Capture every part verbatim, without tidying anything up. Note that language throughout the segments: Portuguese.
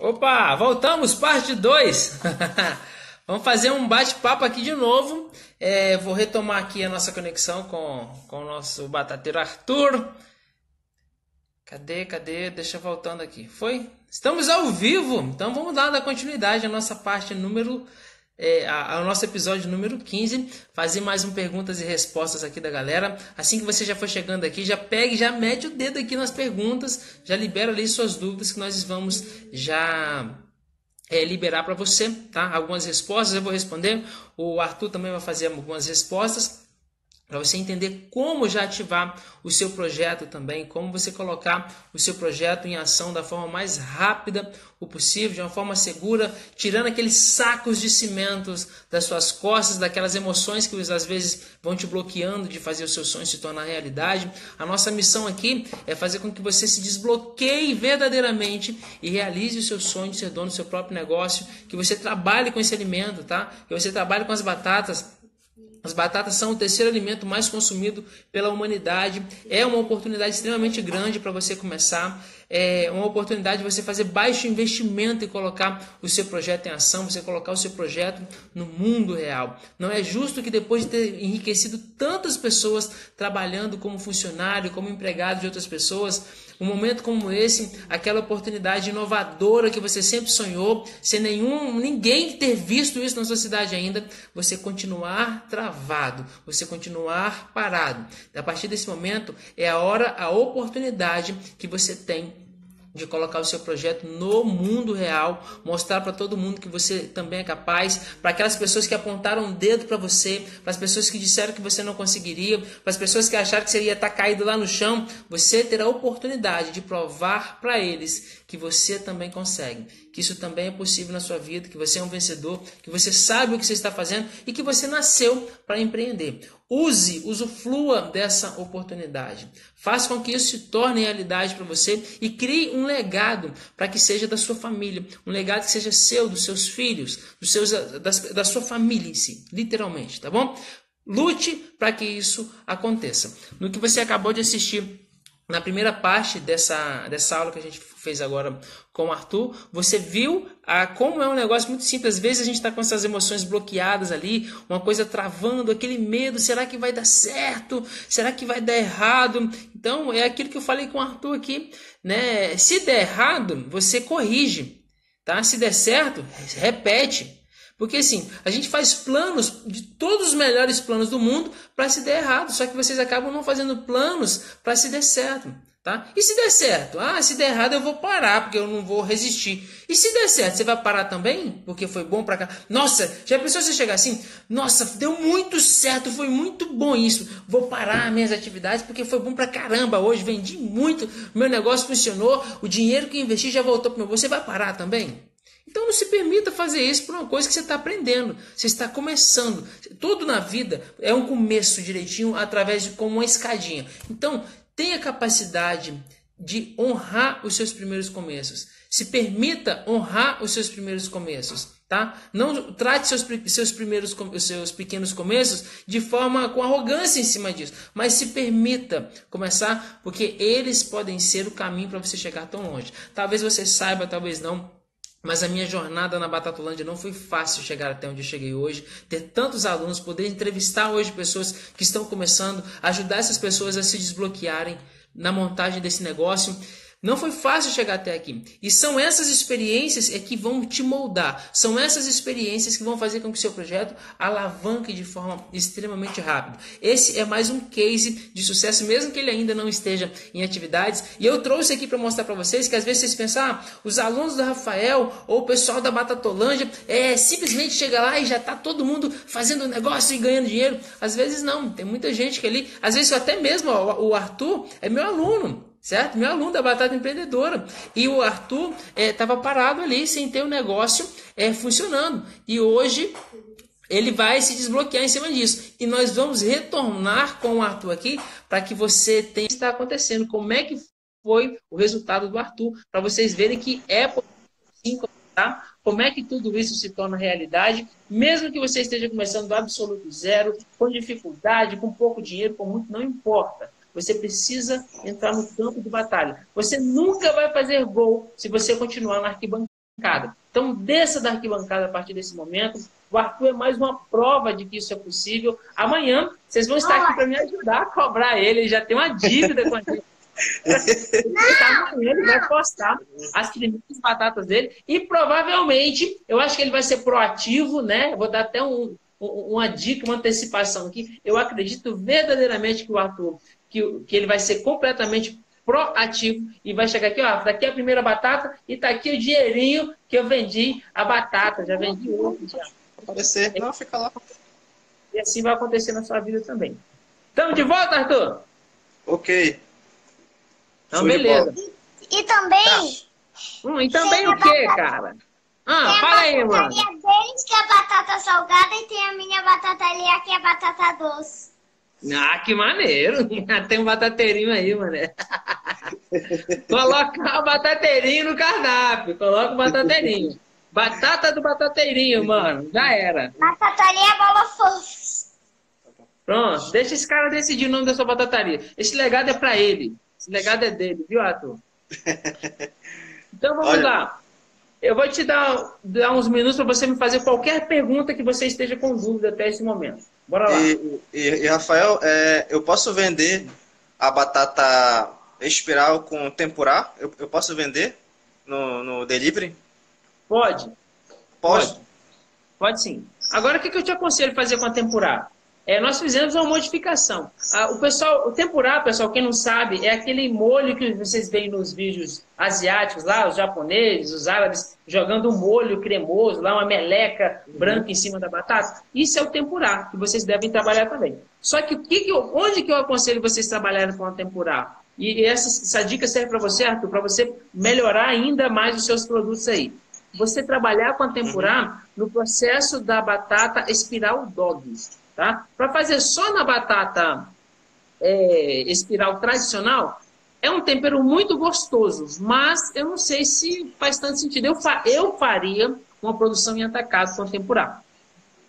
Opa, voltamos, parte dois. Vamos fazer um bate-papo aqui de novo. É, vou retomar aqui a nossa conexão com, com o nosso batateiro Arthur. Cadê, cadê? Deixa eu voltando aqui. Foi? Estamos ao vivo. Então vamos lá dar continuidade à nossa parte número... É, ao nosso episódio número quinze, fazer mais um perguntas e respostas aqui da galera. Assim que você já for chegando aqui, já pegue, já mete o dedo aqui nas perguntas, já libera ali suas dúvidas que nós vamos já é, liberar para você, tá? Algumas respostas eu vou responder, o Arthur também vai fazer algumas respostas, para você entender como já ativar o seu projeto também, como você colocar o seu projeto em ação da forma mais rápida o possível, de uma forma segura, tirando aqueles sacos de cimentos das suas costas, daquelas emoções que às vezes vão te bloqueando de fazer os seus sonhos se tornar realidade. A nossa missão aqui é fazer com que você se desbloqueie verdadeiramente e realize o seu sonho de ser dono do seu próprio negócio, que você trabalhe com esse alimento, tá? Que você trabalhe com as batatas. As batatas são o terceiro alimento mais consumido pela humanidade. É uma oportunidade extremamente grande para você começar. É uma oportunidade de você fazer baixo investimento e colocar o seu projeto em ação, você colocar o seu projeto no mundo real. Não é justo que depois de ter enriquecido tantas pessoas trabalhando como funcionário, como empregado de outras pessoas, um momento como esse, aquela oportunidade inovadora que você sempre sonhou, sem nenhum, ninguém ter visto isso na sua cidade ainda, você continuar travado, você continuar parado. A partir desse momento é a hora, a oportunidade que você tem de colocar o seu projeto no mundo real, mostrar para todo mundo que você também é capaz, para aquelas pessoas que apontaram um dedo para você, para as pessoas que disseram que você não conseguiria, para as pessoas que acharam que você ia estar caído lá no chão, você terá a oportunidade de provar para eles que você também consegue, que isso também é possível na sua vida, que você é um vencedor, que você sabe o que você está fazendo e que você nasceu para empreender. Use, usufrua dessa oportunidade. Faça com que isso se torne realidade para você e crie um legado para que seja da sua família. Um legado que seja seu, dos seus filhos, dos seus, da, da sua família em si, literalmente, tá bom? Lute para que isso aconteça. No que você acabou de assistir, na primeira parte dessa, dessa aula que a gente fez agora com o Arthur, você viu a, como é um negócio muito simples. Às vezes a gente está com essas emoções bloqueadas ali, uma coisa travando, aquele medo, será que vai dar certo? Será que vai dar errado? Então é aquilo que eu falei com o Arthur aqui, né? Se der errado, você corrige, tá? Se der certo, repete. Porque assim, a gente faz planos, de todos os melhores planos do mundo, para se der errado. Só que vocês acabam não fazendo planos para se der certo. Tá? E se der certo? Ah, se der errado eu vou parar, porque eu não vou resistir. E se der certo, você vai parar também? Porque foi bom pra cá. Nossa, já pensou se você chegar assim? Nossa, deu muito certo, foi muito bom isso. Vou parar minhas atividades porque foi bom pra caramba hoje. Vendi muito, meu negócio funcionou, o dinheiro que eu investi já voltou pro meu bolso. Você vai parar também? Então não se permita fazer isso por uma coisa que você está aprendendo, você está começando. Tudo na vida é um começo direitinho, através de como uma escadinha. Então tenha capacidade de honrar os seus primeiros começos. Se permita honrar os seus primeiros começos. Tá? Não trate seus, seus, primeiros, seus pequenos começos de forma com arrogância em cima disso, mas se permita começar, porque eles podem ser o caminho para você chegar tão longe. Talvez você saiba, talvez não. Mas a minha jornada na Batatolândia não foi fácil chegar até onde eu cheguei hoje, ter tantos alunos, poder entrevistar hoje pessoas que estão começando, ajudar essas pessoas a se desbloquearem na montagem desse negócio. Não foi fácil chegar até aqui. E são essas experiências que vão te moldar. São essas experiências que vão fazer com que o seu projeto alavanque de forma extremamente rápida. Esse é mais um case de sucesso, mesmo que ele ainda não esteja em atividades. E eu trouxe aqui para mostrar para vocês que às vezes vocês pensam, ah, os alunos do Rafael ou o pessoal da Batatolândia é, simplesmente chega lá e já está todo mundo fazendo negócio e ganhando dinheiro. Às vezes não. Tem muita gente que ali... Às vezes até mesmo ó, o Arthur é meu aluno. Certo? Meu aluno da Batata Empreendedora. E o Arthur estava é, parado ali, sem ter o negócio é, funcionando. E hoje ele vai se desbloquear em cima disso. E nós vamos retornar com o Arthur aqui, para que você tenha o que está acontecendo. Como é que foi o resultado do Arthur, para vocês verem que é possível, tá? Como é que tudo isso se torna realidade, mesmo que você esteja começando do absoluto zero, com dificuldade, com pouco dinheiro, com muito, não importa. Você precisa entrar no campo de batalha. Você nunca vai fazer gol se você continuar na arquibancada. arquibancada. Então, desça da arquibancada a partir desse momento. O Arthur é mais uma prova de que isso é possível. Amanhã, vocês vão estar aqui para me ajudar a cobrar ele. Ele já tem uma dívida com a gente. Amanhã ele vai postar as primeiras batatas dele. E, provavelmente, eu acho que ele vai ser proativo, né? Vou dar até um, uma dica, uma antecipação aqui. Eu acredito verdadeiramente que o Arthur, que, que ele vai ser completamente proativo e vai chegar aqui, ó, daqui a primeira batata e tá aqui o dinheirinho que eu vendi a batata, já vendi outro já. Aparecer, não, fica lá. E assim vai acontecer na sua vida também. Estamos de volta, Arthur? Ok. Então, Sou beleza. E, e também... Tá. Hum, e também o quê, batata... cara? Ah, tem fala aí, mano. Tem a batata verde, que é a batata salgada, e tem a minha batata ali, que é a batata doce. Ah, que maneiro! Tem um batateirinho aí, mané. Coloca o batateirinho no cardápio. Coloca o batateirinho. Batata do batateirinho, mano. Já era. Batataria bola fofa. Pronto. Deixa esse cara decidir o nome da sua batataria. Esse legado é pra ele. Esse legado é dele, viu, Arthur? Então vamos Olha. lá. Eu vou te dar, dar uns minutos para você me fazer qualquer pergunta que você esteja com dúvida até esse momento. Bora lá. E, e, e Rafael, é, eu posso vender a batata espiral com tempurá? Eu, eu posso vender no, no delivery? Pode. Posso? Pode. Pode sim. Agora, o que eu te aconselho a fazer com a tempurá? É, nós fizemos uma modificação. Ah, o, pessoal, o tempurá, pessoal, quem não sabe, é aquele molho que vocês veem nos vídeos asiáticos lá, os japoneses, os árabes, jogando um molho cremoso, lá uma meleca branca em cima da batata. Isso é o tempurá, que vocês devem trabalhar também. Só que, que, que eu, onde que eu aconselho vocês trabalharem com a tempurá? E essa, essa dica serve para você, Arthur, para você melhorar ainda mais os seus produtos aí. Você trabalhar com a tempurá no processo da batata espiral dog. Tá? Para fazer só na batata é, espiral tradicional, é um tempero muito gostoso, mas eu não sei se faz tanto sentido. Eu, fa eu faria uma produção em atacado com tempurá,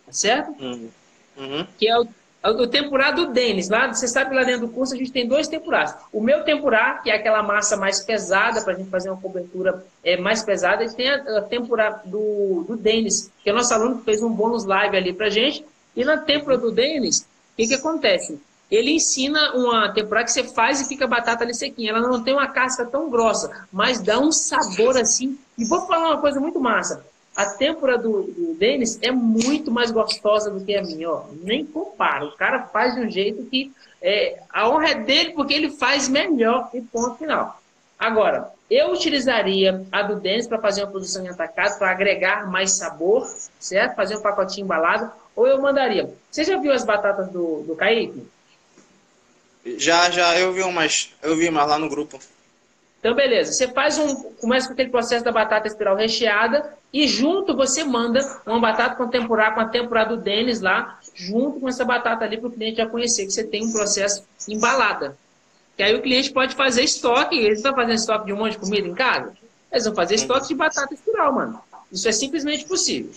tá certo? Uhum. Uhum. Que é o, é o tempurá do Denis. Lá, você sabe que lá dentro do curso a gente tem dois tempurás. O meu tempurá, que é aquela massa mais pesada, para a gente fazer uma cobertura é, mais pesada, e tem a, a tempurá do, do Denis, que é o nosso aluno que fez um bônus live ali para gente. E na tempura do Denis, o que, que acontece? Ele ensina uma tempura que você faz e fica a batata ali sequinha. Ela não tem uma casca tão grossa, mas dá um sabor assim. E vou falar uma coisa muito massa. A tempura do, do Denis é muito mais gostosa do que a minha. Ó. Nem comparo. O cara faz de um jeito que é, a honra é dele porque ele faz melhor e ponto final. Agora, eu utilizaria a do Denis para fazer uma produção em atacado, para agregar mais sabor, certo? Fazer um pacotinho embalado. Ou eu mandaria. Você já viu as batatas do, do Kaique? Já, já. Eu vi umas, eu vi umas lá no grupo. Então, beleza. Você faz um... Começa com aquele processo da batata espiral recheada e junto você manda uma batata com tempurá, com a tempurá do Denis lá, junto com essa batata ali para o cliente já conhecer que você tem um processo embalada. Que aí o cliente pode fazer estoque. Eles estão fazendo estoque de um monte de comida em casa? Eles vão fazer estoque de batata espiral, mano. Isso é simplesmente possível.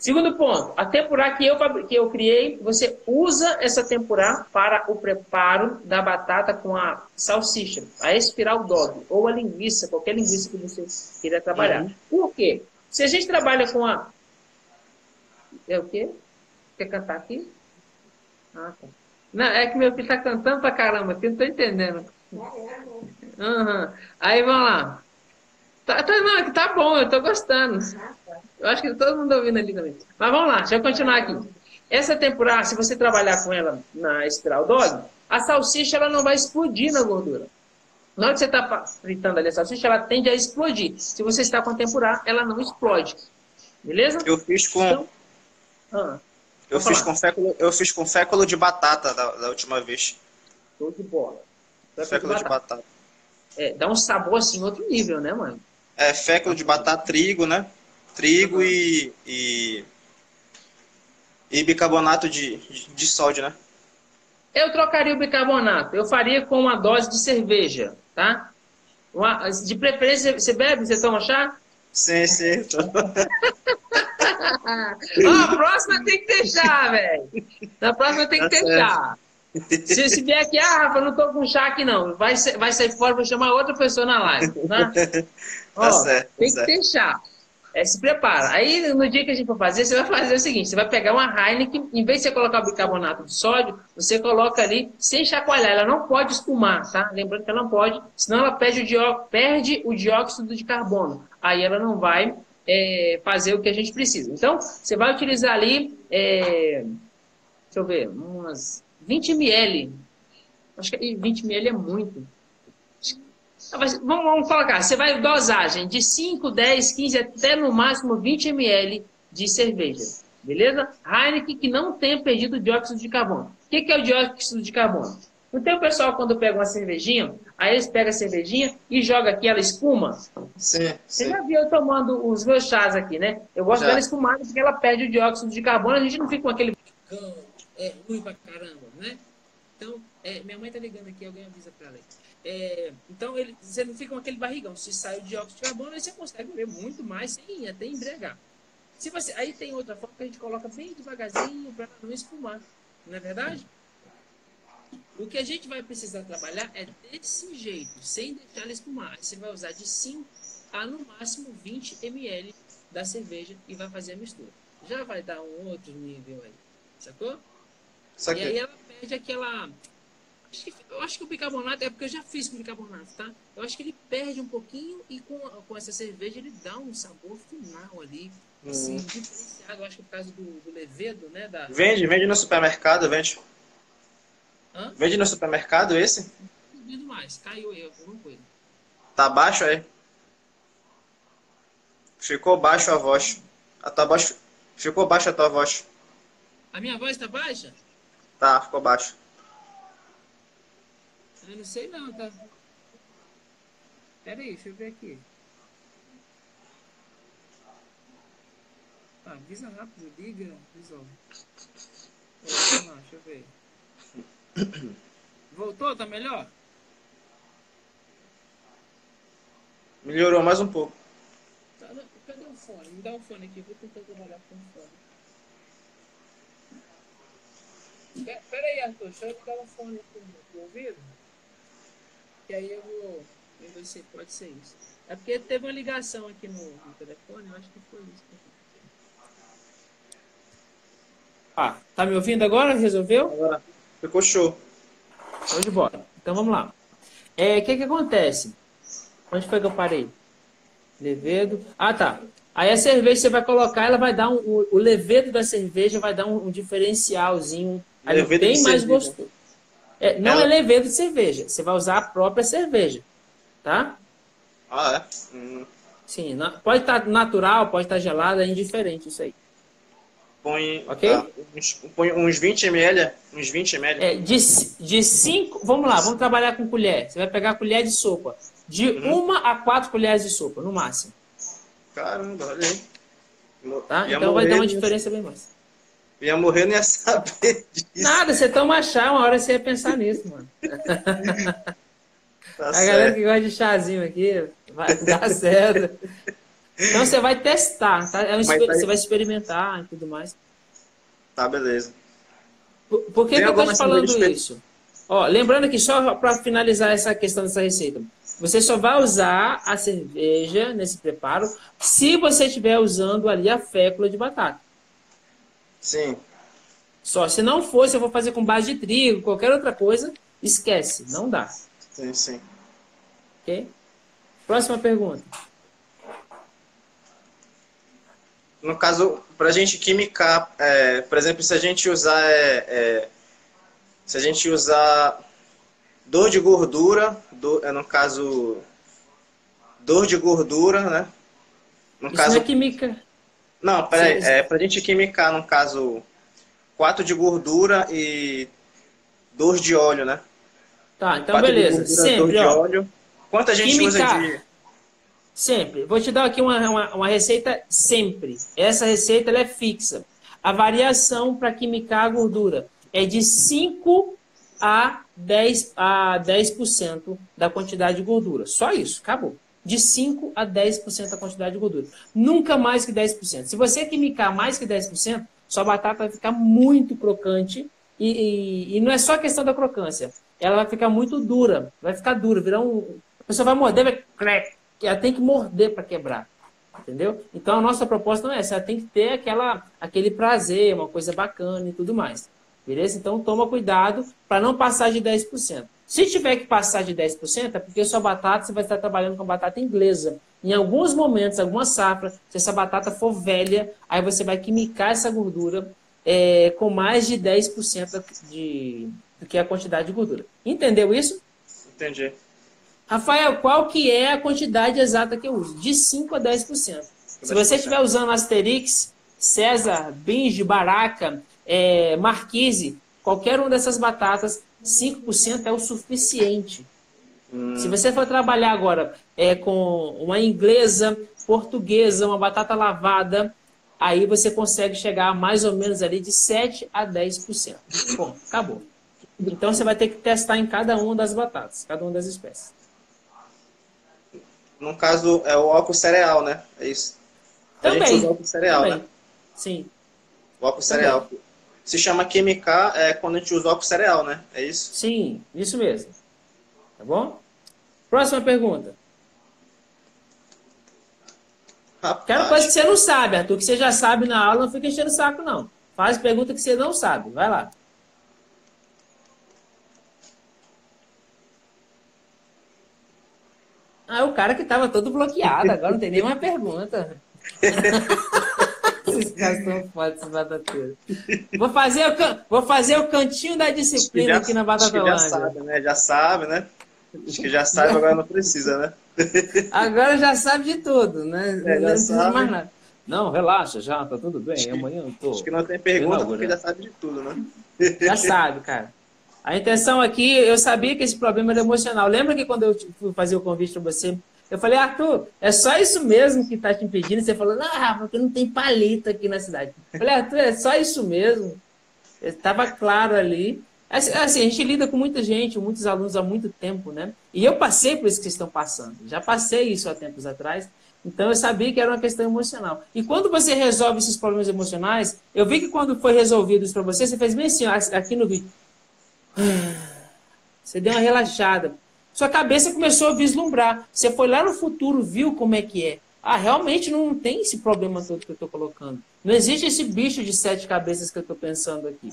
Segundo ponto, a tempurá que eu, que eu criei, você usa essa tempurá para o preparo da batata com a salsicha, a espiral dog, ou a linguiça, qualquer linguiça que você queira trabalhar. Uhum. Por quê? Se a gente trabalha com a... É o quê? Quer cantar aqui? Ah, tá. Não, é que meu filho está cantando pra caramba, que eu não tô entendendo. Uhum. Aí, vamos lá. Tá, tá, não, tá bom, eu tô gostando. Eu acho que todo mundo ouvindo ali também. Mas vamos lá, deixa eu continuar aqui. Essa tempurá, se você trabalhar com ela na espiral dog, a salsicha ela não vai explodir na gordura. Na hora que você está fritando ali a salsicha, ela tende a explodir. Se você está com a tempurá, ela não explode. Beleza? Eu fiz com... Então... Ah, eu, fiz com féculo, eu fiz com féculo de batata da, da última vez. Show de bola. Féculo, féculo de batata. De batata. É, dá um sabor assim, outro nível, né, mano? É, féculo de batata, trigo, né? Trigo e, e, e bicarbonato de, de, de sódio, né? Eu trocaria o bicarbonato. Eu faria com uma dose de cerveja, tá? Uma, de preferência, você bebe? Você toma chá? Sim, sim. Ó, a próxima tem que ter chá, velho. Na próxima tem que ter chá. Se, se vier aqui, ah, Rafa, não tô com chá aqui não. Vai, vai sair fora, vou chamar outra pessoa na live. Tá, ó, tá certo. Tem tá que certo. ter chá. É, se prepara. Aí, no dia que a gente for fazer, você vai fazer o seguinte: você vai pegar uma Heineken, em vez de você colocar o bicarbonato de sódio, você coloca ali sem chacoalhar. Ela não pode espumar, tá? Lembrando que ela não pode, senão ela perde o, dió... perde o dióxido de carbono. Aí ela não vai é, fazer o que a gente precisa. Então, você vai utilizar ali, é... deixa eu ver, umas vinte mililitros. Acho que vinte mililitros é muito. Vamos, vamos colocar, você vai dosagem de cinco, dez, quinze, até no máximo vinte mililitros de cerveja, beleza? Heineken que não tenha perdido dióxido de carbono. O que, que é o dióxido de carbono? Então o pessoal quando pega uma cervejinha, aí eles pegam a cervejinha e jogam aqui ela espuma. Sim, você sim. já viu eu tomando os meus chás aqui, né? Eu gosto já. dela espumada porque ela perde o dióxido de carbono, a gente não fica com aquele... É ruim pra caramba, né? Então, é, minha mãe tá ligando aqui, alguém avisa pra ela. É, então, ele, você não fica com aquele barrigão. Se sai o dióxido de carbono, aí você consegue beber muito mais, sem até embriagar. Se você, aí tem outra forma que a gente coloca bem devagarzinho para não espumar. Não é verdade? O que a gente vai precisar trabalhar é desse jeito, sem deixar ela espumar. Você vai usar de cinco a no máximo vinte mililitros da cerveja e vai fazer a mistura. Já vai dar um outro nível aí. Sacou? Saquei. E aí ela perde aquela... Acho que, eu acho que o bicarbonato, é porque eu já fiz com o bicarbonato, tá? Eu acho que ele perde um pouquinho e com, com essa cerveja ele dá um sabor final ali, uhum. assim, diferenciado. Eu acho que por causa do, do levedo, né? Da... Vende, vende no supermercado, vende. Hã? Vende no supermercado esse? Não duvido mais, caiu aí alguma coisa. Tá baixo aí? Ficou baixo a voz. A tua voz... Ficou baixa a tua voz. A minha voz tá baixa? Tá, ficou baixo. Eu não sei não, tá? Pera aí, deixa eu ver aqui. Ah, avisa rápido, liga, resolve. Não, deixa eu ver. Voltou? Tá melhor? Melhorou mais um pouco. Cadê o fone? Me dá o fone aqui, vou tentar trabalhar com o fone. Pera aí, Arthur, deixa eu ligar o fone aqui no ouvido. E aí eu vou, eu vou ser, pode ser isso. É porque teve uma ligação aqui no, no telefone, eu acho que foi isso. Ah, tá me ouvindo agora? Resolveu? Agora ficou show. Show de bola. Então vamos lá. É, que que acontece? Onde foi que eu parei? Levedo. Ah, tá. Aí a cerveja você vai colocar, ela vai dar um, o, o levedo da cerveja vai dar um, um diferencialzinho. Aí bem mais gostoso. É, não ela... é levedo de cerveja. Você vai usar a própria cerveja. Tá? Ah, é? Hum. Sim. Na... Pode estar tá natural, pode estar tá gelada, é indiferente isso aí. Põe, okay? tá, uns, põe uns vinte mililitros. Uns vinte mililitros. É, de cinco... Vamos lá, vamos trabalhar com colher. Você vai pegar a colher de sopa. De uhum. uma a quatro colheres de sopa, no máximo. Caramba, olha aí. Tá? Então vai dar uma diferença bem mais. Ia morrer, não ia saber disso. Nada, você toma chá, uma hora você ia pensar nisso, mano. Tá a certo. Galera que gosta de chazinho aqui, vai dar certo. Então você vai testar, tá? É um exper... tá você vai experimentar e tudo mais. Tá, beleza. Por, por que, que eu tô te falando isso? Ó, lembrando aqui, só para finalizar essa questão dessa receita. Você só vai usar a cerveja nesse preparo se você estiver usando ali a fécula de batata. Sim. Só se não fosse, eu vou fazer com base de trigo, qualquer outra coisa, esquece, não dá. Sim, sim. Ok? Próxima pergunta. No caso, pra gente química, é, por exemplo, se a gente usar é, é, se a gente usar dor de gordura, do, é, no caso dor de gordura, né? No Isso caso não é química. Não, peraí, é, pra gente quimicar, no caso, quatro de gordura e dois de óleo, né? Tá, então quatro beleza. De gordura, sempre, ó, de óleo. Quanto a gente quimicar, usa de... Sempre. Vou te dar aqui uma, uma, uma receita sempre. Essa receita ela é fixa. A variação para quimicar a gordura é de cinco a dez por cento da quantidade de gordura. Só isso, acabou. De cinco a dez por cento da quantidade de gordura. Nunca mais que dez por cento. Se você quimicar mais que dez por cento, sua batata vai ficar muito crocante E, e, e não é só a questão da crocância. Ela vai ficar muito dura. Vai ficar dura, virar um... A pessoa vai morder, vai... Crack. Ela tem que morder para quebrar. Entendeu? Então, a nossa proposta não é essa. Ela tem que ter aquela, aquele prazer, uma coisa bacana e tudo mais. Beleza? Então, toma cuidado para não passar de dez por cento. Se tiver que passar de dez por cento, é porque sua batata, você vai estar trabalhando com batata inglesa. Em alguns momentos, alguma safra, se essa batata for velha, aí você vai quimicar essa gordura é, com mais de dez por cento de, do que a quantidade de gordura. Entendeu isso? Entendi. Rafael, qual que é a quantidade exata que eu uso? De cinco a dez por cento. Se você estiver usando Asterix, César, Binge, Baraka, é, Marquise, qualquer uma dessas batatas, cinco por cento é o suficiente. Hum. Se você for trabalhar agora é, com uma inglesa, portuguesa, uma batata lavada, aí você consegue chegar mais ou menos ali de sete a dez por cento. Bom, acabou. Então você vai ter que testar em cada uma das batatas, cada uma das espécies. No caso, é o óculos cereal, né? É isso. Também. A gente usa o óculos cereal, também. Né? Sim. O óculos cereal. Se chama química é, quando a gente usa óculos cereal, né? É isso? Sim, isso mesmo. Tá bom? Próxima pergunta. Rapaz. Quero coisa que você não sabe, Arthur. Que você já sabe na aula, não fica enchendo o saco, não. Faz pergunta que você não sabe. Vai lá. Ah, é o cara que estava todo bloqueado. Agora não tem nenhuma pergunta. Esses caras são foda, esses batateiros. Vou fazer o, can... Vou fazer o cantinho da disciplina já, aqui na Batatolândia. Já sabe, né? Já sabe, né? Acho que já sabe, agora não precisa, né? Agora já sabe de tudo, né? É, não precisa mais nada. Não, relaxa, já tá tudo bem. Amanhã eu tô. Acho que não tem pergunta, porque já sabe de tudo, né? Já sabe, cara. A intenção aqui, eu sabia que esse problema era emocional. Lembra que quando eu fui fazer o convite para você... Eu falei, Arthur, é só isso mesmo que está te impedindo? Você falou, não, Rafa, porque não tem palito aqui na cidade. Eu falei, Arthur, é só isso mesmo? Estava claro ali. Assim, a gente lida com muita gente, muitos alunos há muito tempo, né? E eu passei por isso que vocês estão passando. Já passei isso há tempos atrás. Então, eu sabia que era uma questão emocional. E quando você resolve esses problemas emocionais, eu vi que quando foi resolvido isso para você, você fez bem assim, aqui no vídeo. Você deu uma relaxada. Sua cabeça começou a vislumbrar. Você foi lá no futuro, viu como é que é. Ah, realmente não tem esse problema todo que eu estou colocando. Não existe esse bicho de sete cabeças que eu estou pensando aqui.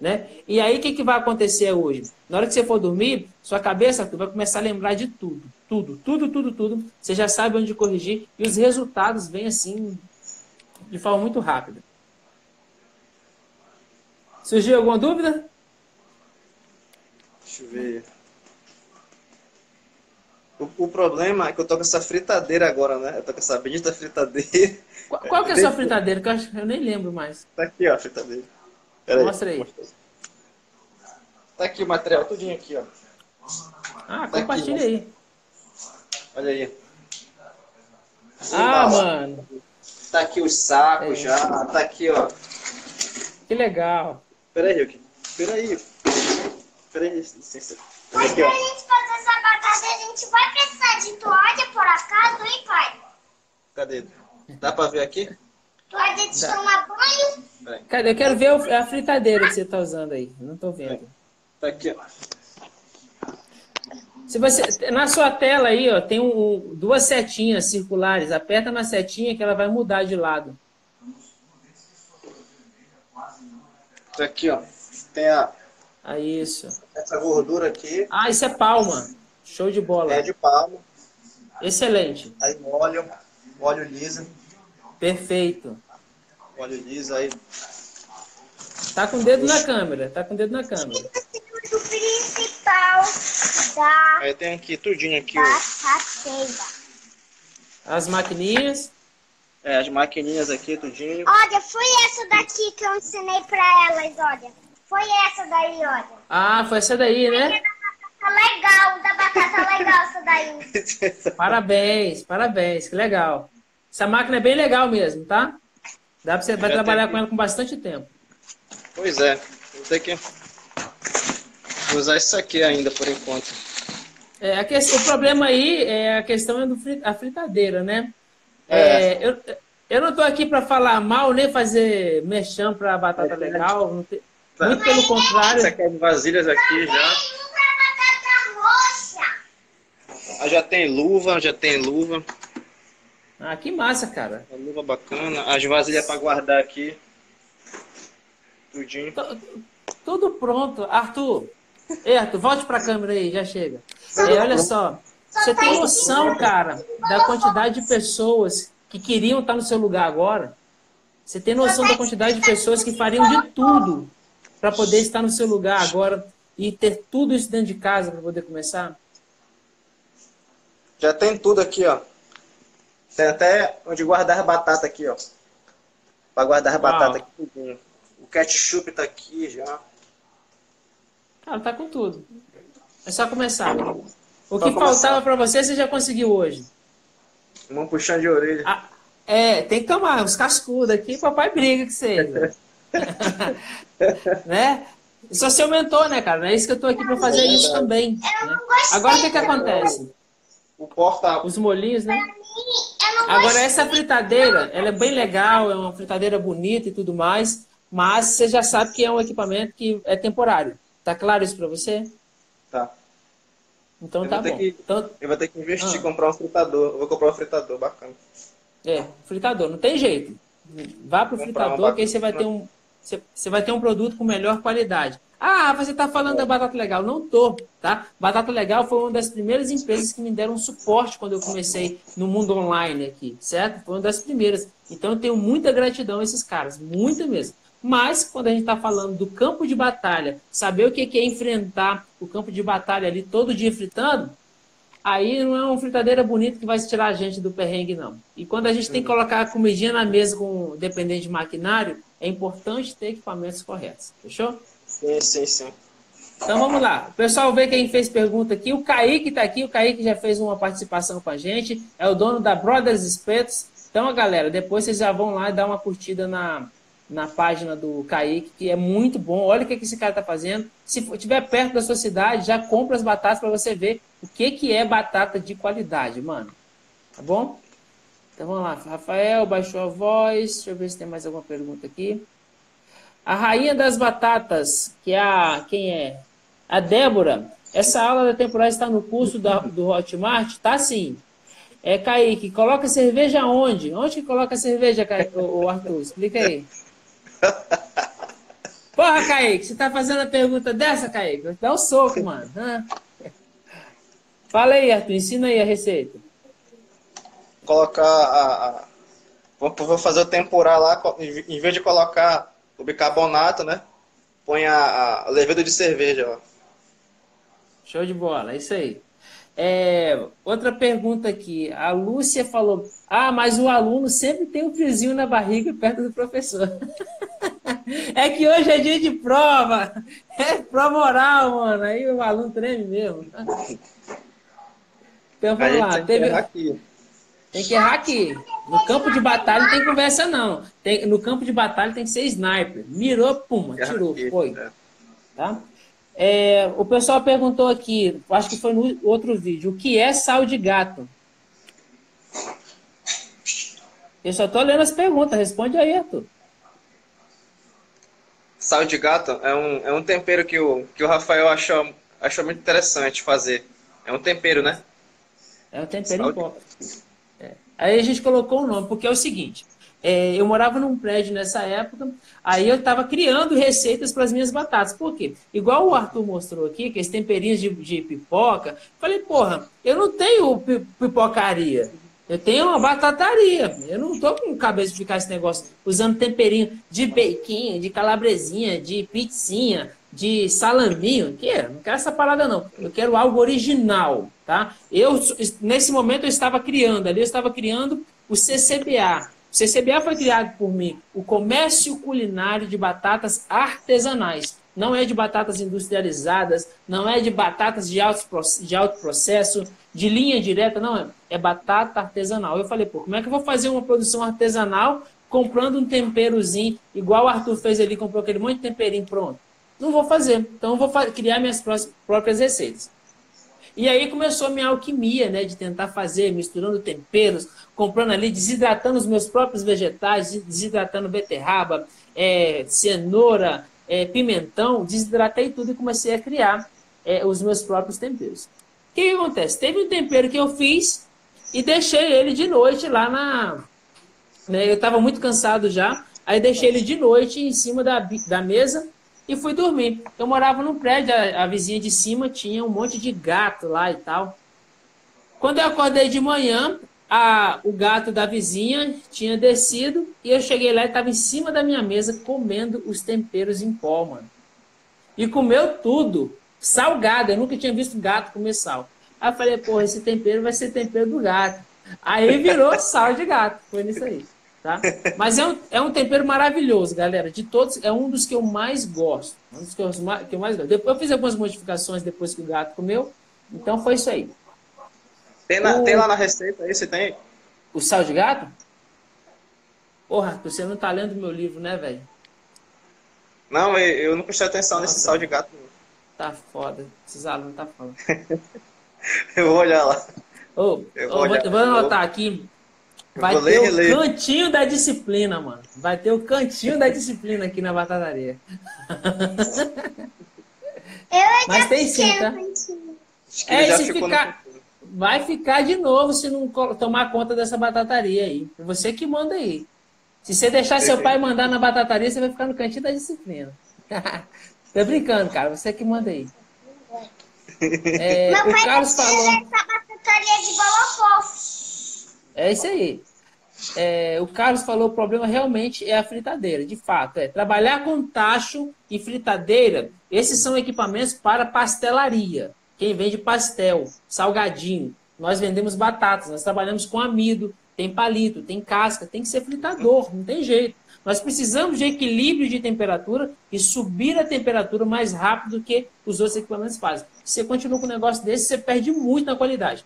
Né? E aí, o que, que vai acontecer hoje? Na hora que você for dormir, sua cabeça vai começar a lembrar de tudo. Tudo, tudo, tudo, tudo. Você já sabe onde corrigir. E os resultados vêm assim, de forma muito rápida. Surgiu alguma dúvida? Deixa eu ver... O problema é que eu tô com essa fritadeira agora, né? Eu tô com essa bendita fritadeira. Qual, qual que é a sua fritadeira? Que eu, acho, eu nem lembro mais. Tá aqui, ó, a fritadeira. Pera Mostra aí. aí. Tá aqui o material, tudinho aqui, ó. Ah, tá compartilha aqui, aí. Olha aí. Ah, mano. Tá aqui os sacos é já. Tá aqui, ó. Que legal. Pera aí, Yuki. Pera aí. Pera aí, licença. Mas pra gente fazer essa batata, a gente vai precisar de toalha, por acaso, hein, pai? Cadê? Dá pra ver aqui? Toalha de Dá. tomar banho? Cadê? Eu quero ver a fritadeira que você tá usando aí. Não tô vendo. Tá aqui, ó. Se você, na sua tela aí, ó, tem um, duas setinhas circulares. Aperta na setinha que ela vai mudar de lado. Tá aqui, ó. Tem a... Ah, isso. Essa gordura aqui. Ah, isso é palma. Show de bola. É de palma. Excelente. Aí molho, óleo liso. Perfeito. Óleo liso aí. Tá com o dedo Ixi. na câmera. Tá com o dedo na câmera. O principal da... Aí tem aqui, tudinho aqui. As maquininhas. É, as maquininhas aqui, tudinho. Olha, foi essa daqui que eu ensinei pra elas, olha. Foi essa daí, olha. Ah, foi essa daí, né? Da batata legal, da batata legal essa daí. Parabéns, parabéns, que legal. Essa máquina é bem legal mesmo, tá? Dá pra você vai trabalhar com ela com bastante tempo. Pois é, vou ter que usar isso aqui ainda, por enquanto. É, a que... O problema aí é a questão é do frit... a fritadeira, né? É. É, eu... eu não tô aqui pra falar mal, nem fazer mexão pra batata legal, não tem... Tá. Muito pelo contrário. Essa aqui é de vasilhas aqui já. Já tem luva, já tem luva. Ah, que massa, cara. A luva bacana. As vasilhas para guardar aqui. Tudinho. Tudo pronto. Arthur, Ei, Arthur, volte para a câmera aí, já chega. É, olha só, você tem noção, cara, da quantidade de pessoas que queriam estar no seu lugar agora? Você tem noção da quantidade de pessoas que fariam de tudo para poder estar no seu lugar agora e ter tudo isso dentro de casa para poder começar? Já tem tudo aqui, ó. Tem até onde guardar a batata aqui, ó. Para guardar a batata aqui tudinho. O ketchup tá aqui já. Cara, tá com tudo. É só começar. O que faltava para você, você já conseguiu hoje. Vamos puxar de orelha. Ah, é, tem que tomar uns cascudos aqui, papai briga que seja. Né? Só seu mentor, né, cara? É isso que eu tô aqui para fazer, é isso também. Né? Agora o que que acontece? O porta... Os molhinhos, né? Agora essa fritadeira, ela é bem legal, é uma fritadeira bonita e tudo mais, mas você já sabe que é um equipamento que é temporário. Tá claro isso para você? Tá. Então eu tá bom. Que, então... Eu vou ter que investir, ah. comprar um fritador. Eu vou comprar um fritador bacana. É, fritador, não tem jeito. Vá pro fritador que aí você vai ter um, você, você vai ter um produto com melhor qualidade. Ah, você tá falando é. da Batata Legal. Não tô, tá? Batata Legal foi uma das primeiras empresas que me deram suporte quando eu comecei no mundo online aqui, certo? Foi uma das primeiras. Então eu tenho muita gratidão a esses caras, muita mesmo. Mas, quando a gente está falando do campo de batalha, saber o que é enfrentar o campo de batalha ali todo dia fritando, aí não é uma fritadeira bonita que vai tirar a gente do perrengue, não. E quando a gente tem que colocar a comidinha na mesa com dependente de maquinário, é importante ter equipamentos corretos. Fechou? Sim, sim, sim. Então, vamos lá. O pessoal vê quem fez pergunta aqui. O Kaique está aqui. O Kaique já fez uma participação com a gente. É o dono da Brothers Espetos. Então, galera, depois vocês já vão lá e dar uma curtida na... na página do Kaique, que é muito bom. Olha o que esse cara está fazendo. Se estiver perto da sua cidade, já compra as batatas para você ver o que, que é batata de qualidade, mano. Tá bom? Então vamos lá. Rafael baixou a voz. Deixa eu ver se tem mais alguma pergunta aqui. A rainha das batatas, que é a... Quem é? A Débora. Essa aula da temporada está no curso da, do Hotmart? Tá sim. É, Kaique, coloca cerveja onde? Onde que coloca cerveja, Kaique, o Arthur? Explica aí. Porra, Kaique, você tá fazendo a pergunta dessa, Kaique? Dá um soco, mano. Fala aí, Arthur, ensina aí a receita. Colocar a... a... Vou fazer o tempurá lá, em vez de colocar o bicarbonato, né? Põe a, a levedura de cerveja, ó. Show de bola, é isso aí. É, outra pergunta aqui. A Lúcia falou: ah, mas o aluno sempre tem um friozinho na barriga perto do professor. É que hoje é dia de prova. É prova oral, mano. Aí o aluno treme mesmo. Então vamos lá. Tem, teve... que tem que errar aqui. No campo de batalha não tem conversa, não. Tem... No campo de batalha tem que ser sniper. Mirou, puma, tirou. Foi. Tá? É, o pessoal perguntou aqui, acho que foi no outro vídeo, o que é sal de gato? Eu só tô lendo as perguntas, responde aí, Arthur. Sal de gato é um, é um tempero que o, que o Rafael achou, achou muito interessante fazer. É um tempero, né? É um tempero em pó. É. Aí a gente colocou o nome, porque é o seguinte... É, eu morava num prédio nessa época, aí eu estava criando receitas para as minhas batatas. Por quê? Igual o Arthur mostrou aqui, que esses temperinhos de, de pipoca, falei, porra, eu não tenho pipocaria, eu tenho uma batataria. Eu não estou com cabeça de ficar esse negócio usando temperinho de beiquinho, de calabresinha, de pizzinha, de salaminho. Que? Não quero essa parada, não. Eu quero algo original, tá? Eu, nesse momento, eu estava criando ali, eu estava criando o C C B A. O C C B A foi criado por mim, o Comércio Culinário de Batatas Artesanais. Não é de batatas industrializadas, não é de batatas de alto, de alto processo, de linha direta, não é. É batata artesanal. Eu falei, pô, como é que eu vou fazer uma produção artesanal comprando um temperozinho, igual o Arthur fez ali, comprou aquele monte de temperinho pronto? Não vou fazer, então eu vou criar minhas próprias receitas. E aí começou a minha alquimia, né, de tentar fazer, misturando temperos, comprando ali, desidratando os meus próprios vegetais, desidratando beterraba, é, cenoura, é, pimentão, desidratei tudo e comecei a criar é, os meus próprios temperos. O que acontece? Teve um tempero que eu fiz e deixei ele de noite lá na... Né, eu estava muito cansado já, aí deixei ele de noite em cima da, da mesa e fui dormir. Eu morava num prédio, a, a vizinha de cima tinha um monte de gato lá e tal. Quando eu acordei de manhã, a, o gato da vizinha tinha descido e eu cheguei lá e estava em cima da minha mesa comendo os temperos em pó, mano. E comeu tudo, salgado. Eu nunca tinha visto gato comer sal. Aí eu falei, porra, esse tempero vai ser tempero do gato. Aí virou sal de gato, foi nisso aí. Tá? Mas é um, é um tempero maravilhoso, galera. De todos, é um dos que eu mais gosto. Um dos que eu, que eu mais gosto. Eu fiz algumas modificações depois que o gato comeu. Então foi isso aí. Tem, na, o... tem lá na receita aí, você tem? O sal de gato? Porra, você não tá lendo meu livro, né, velho? Não, eu, eu não prestei atenção Nossa, nesse sal de gato. Tá foda. Esses alunos tá foda. Eu vou olhar lá. Oh, eu vou, oh, olhar, vou anotar vou... aqui. Vai ter ler, o ler. cantinho da disciplina, mano. Vai ter o cantinho da disciplina aqui na batataria. Eu Mas tem sim, tá? É, já se ficar... No... Vai ficar de novo se não tomar conta dessa batataria aí. Você que manda aí. Se você deixar Perfeito. seu pai mandar na batataria, você vai ficar no cantinho da disciplina. Tô brincando, cara. Você que manda aí. É, Meu o Carlos falou... Batataria de Balapof. É isso aí. É, o Carlos falou, o problema realmente é a fritadeira. De fato, é. Trabalhar com tacho e fritadeira, esses são equipamentos para pastelaria. Quem vende pastel, salgadinho. Nós vendemos batatas, nós trabalhamos com amido, tem palito, tem casca, tem que ser fritador, não tem jeito. Nós precisamos de equilíbrio de temperatura e subir a temperatura mais rápido do que os outros equipamentos fazem. Se você continua com um negócio desse, você perde muito na qualidade.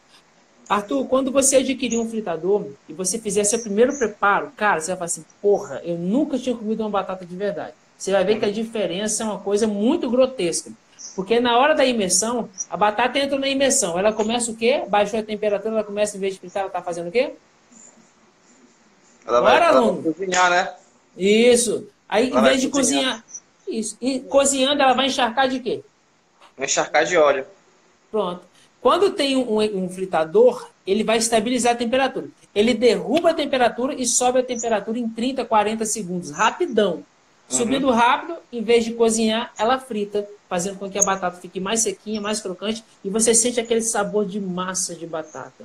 Arthur, quando você adquirir um fritador e você fizer seu primeiro preparo, cara, você vai falar assim, porra, eu nunca tinha comido uma batata de verdade. Você vai ver que a diferença é uma coisa muito grotesca. Porque na hora da imersão, a batata entra na imersão. Ela começa o quê? Baixou a temperatura, ela começa, em vez de fritar, ela tá fazendo o quê? Ela vai, Bora, ela vai cozinhar, né? Isso. Aí, ela em vez de cozinhar... cozinhar isso. E cozinhando, ela vai encharcar de quê? Vai encharcar de óleo. Pronto. Quando tem um, um fritador, ele vai estabilizar a temperatura. Ele derruba a temperatura e sobe a temperatura em trinta, quarenta segundos. Rapidão. Uhum. Subindo rápido, em vez de cozinhar, ela frita, fazendo com que a batata fique mais sequinha, mais crocante. E você sente aquele sabor de massa de batata.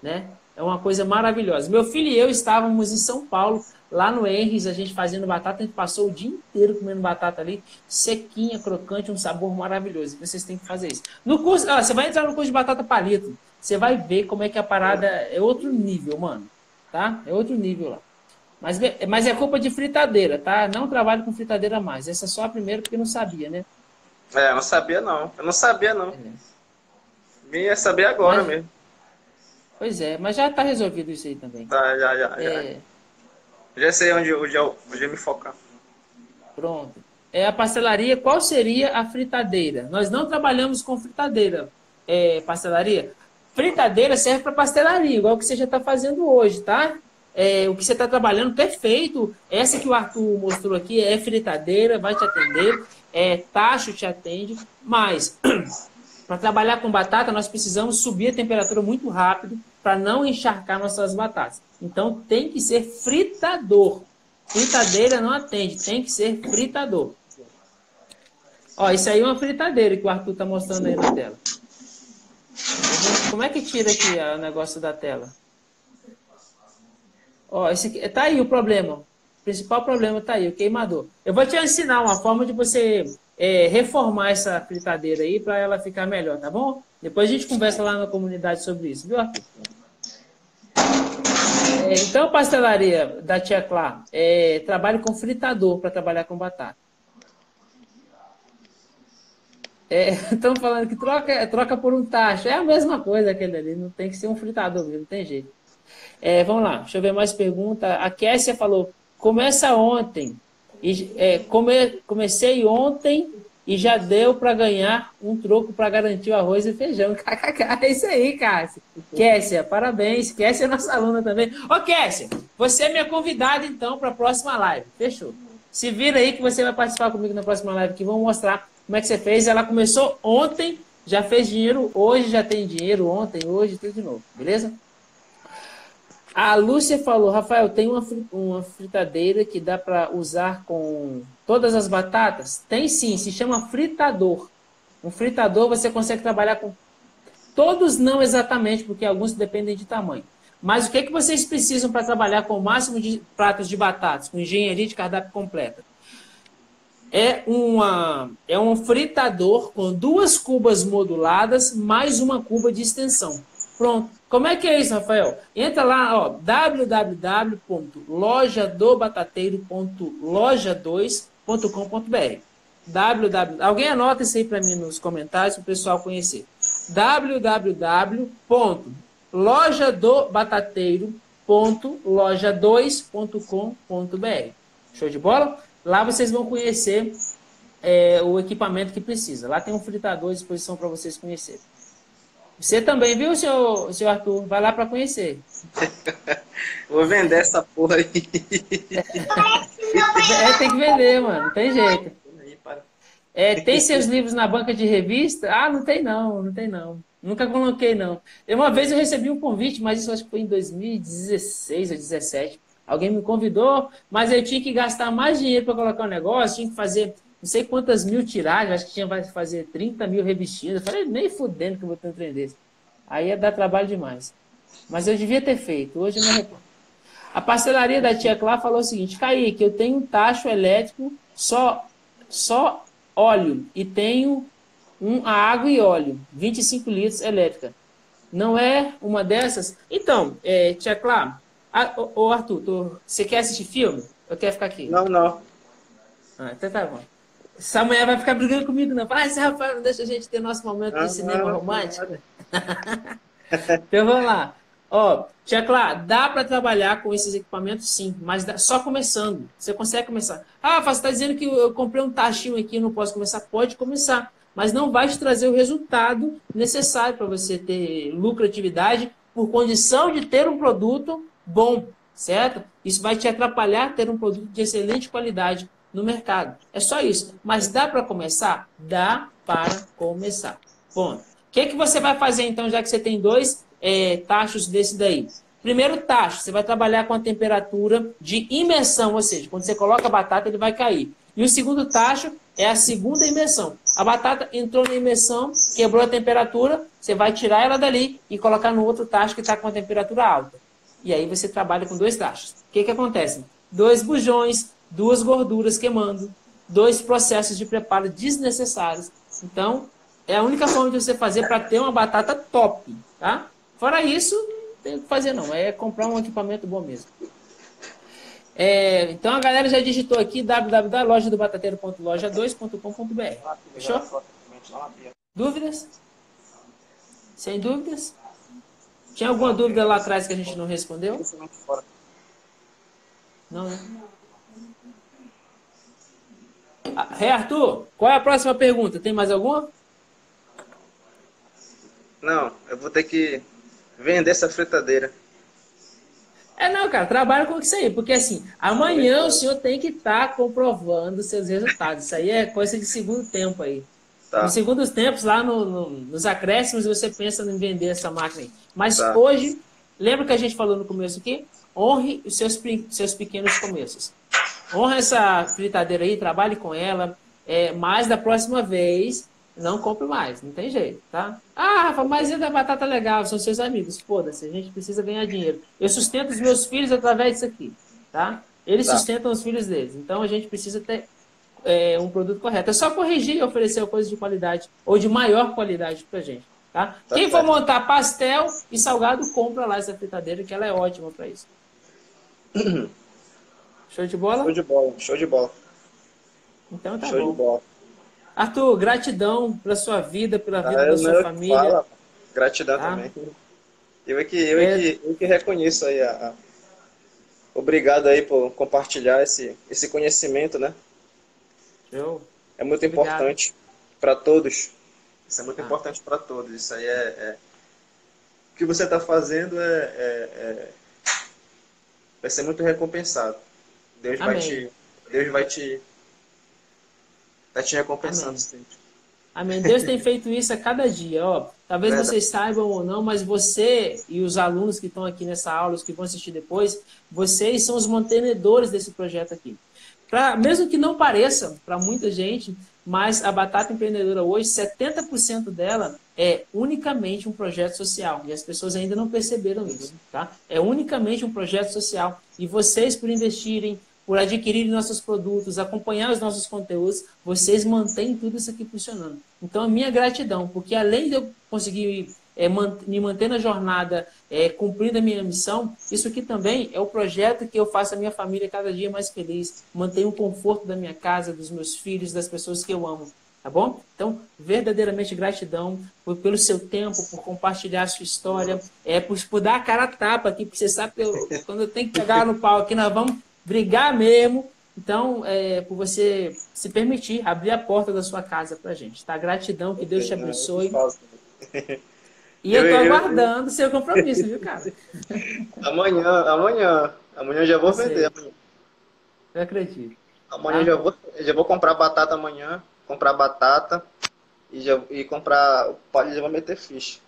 Né? É uma coisa maravilhosa. Meu filho e eu estávamos em São Paulo, lá no Enris, a gente fazendo batata. A gente passou o dia inteiro comendo batata ali, sequinha, crocante, um sabor maravilhoso. Vocês têm que fazer isso. No curso, ó, você vai entrar no curso de batata palito, você vai ver como é que a parada é outro nível, mano. Tá? É outro nível lá. Mas, mas é culpa de fritadeira, tá? Não trabalho com fritadeira mais. Essa é só a primeira porque não sabia, né? É, eu não sabia não. Eu não sabia não. É. Vinha saber agora mas... mesmo. Pois é, mas já tá resolvido isso aí também. Tá, já, já, é... já. Já sei onde eu, eu, eu me focar. Pronto. É a pastelaria, qual seria a fritadeira? Nós não trabalhamos com fritadeira, é, pastelaria. Fritadeira serve para pastelaria, igual o que você já tá fazendo hoje, tá? É, o que você tá trabalhando, perfeito. Essa que o Arthur mostrou aqui é fritadeira, vai te atender. É, tacho te atende, mas... Para trabalhar com batata, nós precisamos subir a temperatura muito rápido para não encharcar nossas batatas. Então, tem que ser fritador. Fritadeira não atende, tem que ser fritador. Ó, isso aí é uma fritadeira que o Arthur está mostrando aí na tela. Como é que tira aqui o negócio da tela? Ó, esse aqui, tá aí o problema. O principal problema tá aí, o queimador. Eu vou te ensinar uma forma de você... É, reformar essa fritadeira aí para ela ficar melhor, tá bom? Depois a gente conversa lá na comunidade sobre isso, viu, Arthur? É, então, pastelaria da Tia Clara, é, trabalho com fritador para trabalhar com batata. Estão é, falando que troca, troca por um tacho. É a mesma coisa aquele ali, não tem que ser um fritador, não tem jeito. É, vamos lá, deixa eu ver mais pergunta. A Késsia falou, começa ontem. E, é, come, comecei ontem e já deu para ganhar um troco para garantir o arroz e feijão. É isso aí, Késsia. Késsia, parabéns. Késsia é nossa aluna também. Ô, Késsia, você é minha convidada, então, para a próxima live. Fechou. Se vira aí que você vai participar comigo na próxima live, que vamos mostrar como é que você fez. Ela começou ontem, já fez dinheiro, hoje já tem dinheiro, ontem, hoje, tudo de novo, beleza? A Lúcia falou, Rafael, tem uma, uma fritadeira que dá para usar com todas as batatas? Tem sim, se chama fritador. Um fritador você consegue trabalhar com... Todos não exatamente, porque alguns dependem de tamanho. Mas o que é que vocês precisam para trabalhar com o máximo de pratos de batatas, com engenharia de cardápio completa? É, uma, é um fritador com duas cubas moduladas, mais uma cuba de extensão. Pronto. Como é que é isso, Rafael? Entra lá, w w w ponto loja do batateiro ponto loja dois ponto com ponto b r. W W W Alguém anota isso aí para mim nos comentários, para o pessoal conhecer. w w w ponto loja do batateiro ponto loja dois ponto com ponto b r. Show de bola? Lá vocês vão conhecer é, o equipamento que precisa. Lá tem um fritador à disposição para vocês conhecerem. Você também, viu, seu, seu Arthur? Vai lá para conhecer. Vou vender essa porra aí. É, tem que vender, mano. Não tem jeito. É, tem seus livros na banca de revista? Ah, não tem não, não tem não. Nunca coloquei, não. Uma vez eu recebi um convite, mas isso acho que foi em dois mil e dezesseis ou dois mil e dezessete. Alguém me convidou, mas eu tinha que gastar mais dinheiro para colocar um negócio, tinha que fazer... Não sei quantas mil tiragens, acho que tinha vai fazer trinta mil revistinhas. Eu falei, nem fudendo que eu vou ter um trem desse. Aí ia dar trabalho demais. Mas eu devia ter feito, hoje eu não recordo. A parcelaria da Tia Clara falou o seguinte: Kaique, eu tenho um tacho elétrico, só, só óleo, e tenho um, a água e óleo, vinte e cinco litros elétrica. Não é uma dessas? Então, é, Tia Clara, ô, ô Arthur, tô, você quer assistir filme? Eu quero ficar aqui. Não, não. Ah, então tá bom. Essa mulher vai ficar brigando comigo, não. Fala, ah, esse Rafael não deixa a gente ter nosso momento ah, de cinema não, romântico. Então vamos lá. Ó, Tia Clara, dá para trabalhar com esses equipamentos sim, mas dá, só começando. Você consegue começar. Ah, você está dizendo que eu comprei um tachinho aqui e não posso começar? Pode começar, mas não vai te trazer o resultado necessário para você ter lucratividade por condição de ter um produto bom, certo? Isso vai te atrapalhar ter um produto de excelente qualidade no mercado. É só isso. Mas dá para começar? Dá para começar. Bom, o que é que você vai fazer então, já que você tem dois é, tachos desse daí? Primeiro tacho, você vai trabalhar com a temperatura de imersão, ou seja, quando você coloca a batata, ele vai cair. E o segundo tacho é a segunda imersão. A batata entrou na imersão, quebrou a temperatura, você vai tirar ela dali e colocar no outro tacho que está com a temperatura alta. E aí você trabalha com dois tachos. O que que acontece? Dois bujões, duas gorduras queimando, dois processos de preparo desnecessários. Então, é a única forma de você fazer para ter uma batata top, tá? Fora isso, não tem o que fazer não, é comprar um equipamento bom mesmo. É, então, a galera já digitou aqui w w w ponto loja do batateiro ponto loja dois ponto com ponto b r. Fechou? Dúvidas? Sem dúvidas? Tinha alguma dúvida lá atrás que a gente não respondeu? Não, né? Hey, Arthur, qual é a próxima pergunta? Tem mais alguma? Não, eu vou ter que vender essa fritadeira. É não, cara, trabalha com isso aí, porque assim, amanhã o senhor tem que estar comprovando seus resultados. Isso aí é coisa de segundo tempo aí. Tá. Nos segundos tempos, lá no, no, nos acréscimos, você pensa em vender essa máquina aí. Mas tá. Hoje, lembra que a gente falou no começo aqui? Honre os seus, seus pequenos começos. Honra essa fritadeira aí, trabalhe com ela, é, mas da próxima vez não compre mais, não tem jeito, tá? Ah, Rafa, mas é da Batata Legal, são seus amigos, foda-se, a gente precisa ganhar dinheiro. Eu sustento os meus filhos através disso aqui, tá? Eles tá. sustentam os filhos deles, então a gente precisa ter é, um produto correto. É só corrigir e oferecer coisas de qualidade, ou de maior qualidade pra gente, tá? tá Quem for certo. montar pastel e salgado, compra lá essa fritadeira, que ela é ótima pra isso. Show de bola? Show de bola, show de bola. Então tá show bom. De bola. Arthur, gratidão pela sua vida, pela vida ah, da sua família. Fala. Gratidão tá? também. Eu é que, eu é... é que, eu que reconheço aí. A, a... Obrigado aí por compartilhar esse, esse conhecimento, né? Show. É muito Obrigado. importante para todos. Isso é muito ah. importante para todos. Isso aí é, é... O que você está fazendo é, é, é... vai ser muito recompensado. Deus vai te, Deus vai te, vai te recompensando. Amém. Amém. Deus tem feito isso a cada dia. Ó, talvez Verdade. vocês saibam ou não, mas você e os alunos que estão aqui nessa aula, os que vão assistir depois, vocês são os mantenedores desse projeto aqui. Pra, mesmo que não pareça para muita gente, mas a Batata Empreendedora hoje, setenta por cento dela é unicamente um projeto social. E as pessoas ainda não perceberam isso, tá? É unicamente um projeto social. E vocês, por investirem, por adquirirem nossos produtos, acompanhar os nossos conteúdos, vocês mantêm tudo isso aqui funcionando. Então, a minha gratidão, porque além de eu conseguir é, man me manter na jornada, é, cumprindo a minha missão, isso aqui também é o projeto que eu faço a minha família cada dia mais feliz, mantenho o conforto da minha casa, dos meus filhos, das pessoas que eu amo, tá bom? Então, verdadeiramente gratidão por, pelo seu tempo, por compartilhar a sua história, é, por, por dar a cara a tapa aqui, porque você sabe que eu, quando eu tenho que pegar no pau aqui, nós vamos brigar mesmo. Então, é, por você se permitir abrir a porta da sua casa pra gente, tá? Gratidão, que Deus te abençoe. E eu tô aguardando eu, eu... seu compromisso, viu, cara? Amanhã, amanhã. Amanhã eu já vou vender. Eu acredito. Amanhã eu já vou, já vou comprar batata amanhã, comprar batata e, já, e comprar... já vou meter ficha.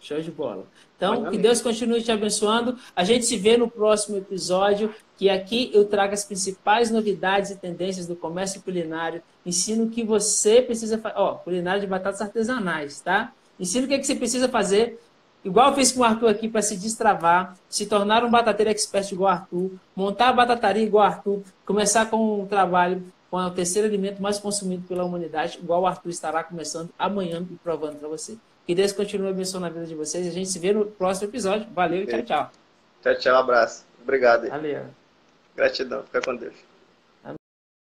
Show de bola. Então, que Deus continue te abençoando. A gente se vê no próximo episódio, que aqui eu trago as principais novidades e tendências do comércio culinário. Ensino o que você precisa fazer. Ó, culinária de batatas artesanais, tá? Ensino o que, é que você precisa fazer, igual eu fiz com o Arthur aqui, para se destravar, se tornar um batateiro expert igual o Arthur, montar a batataria igual o Arthur, começar com um trabalho com o terceiro alimento mais consumido pela humanidade, igual o Arthur estará começando amanhã e provando para você. Que Deus continue abençoando a vida de vocês. A gente se vê no próximo episódio. Valeu e tchau, tchau. Tchau, tchau. Abraço. Obrigado. Valeu. Gratidão. Fica com Deus.